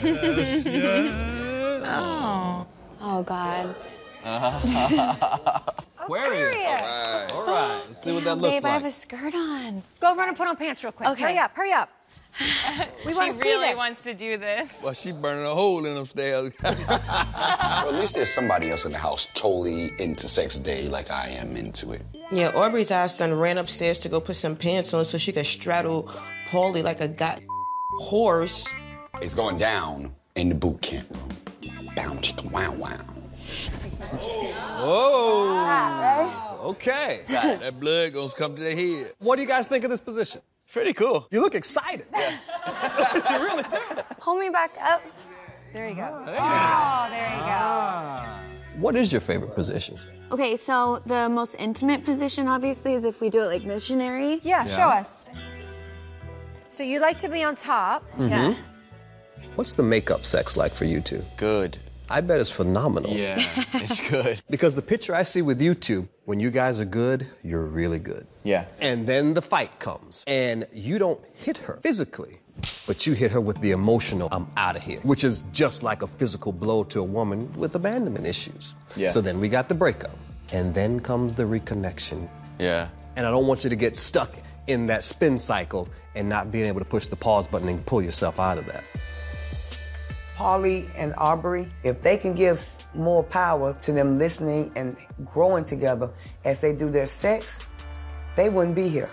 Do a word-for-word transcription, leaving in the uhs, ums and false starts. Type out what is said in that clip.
Yes, yes. Oh. Oh, God. Aquarius. All right. All right. Let's see what that looks Babe, like. Babe, I have a skirt on. Go run and put on pants real quick. Okay. Hurry up, hurry up. We want to see this. She really wants to do this. Well, she's burning a hole in them stairs. Well, at least there's somebody else in the house totally into sex day like I am into it. Yeah, Aubrey's ass done ran upstairs to go put some pants on so she could straddle Pauly like a god horse. It's going down in the boot camp room. Bow chicka wow wow. Whoa. Wow, right? Okay. God, that blood gonna come to the head. What do you guys think of this position? Pretty cool. You look excited. Yeah. You really do. Pull me back up. There you go. Oh, there you, oh, there you ah. go. What is your favorite position? Okay, so the most intimate position, obviously, is if we do it like missionary. Yeah, yeah. Show us. So you like to be on top. Mm-hmm. Yeah. What's the makeup sex like for you two? Good. I bet it's phenomenal. Yeah, it's good. Because the picture I see with you two, when you guys are good, you're really good. Yeah. And then the fight comes, and you don't hit her physically, but you hit her with the emotional, I'm out of here, which is just like a physical blow to a woman with abandonment issues. Yeah. So then we got the breakup, and then comes the reconnection. Yeah. And I don't want you to get stuck in that spin cycle and not being able to push the pause button and pull yourself out of that. Pauly and Aubrey, if they can give more power to them listening and growing together as they do their sex, they wouldn't be here.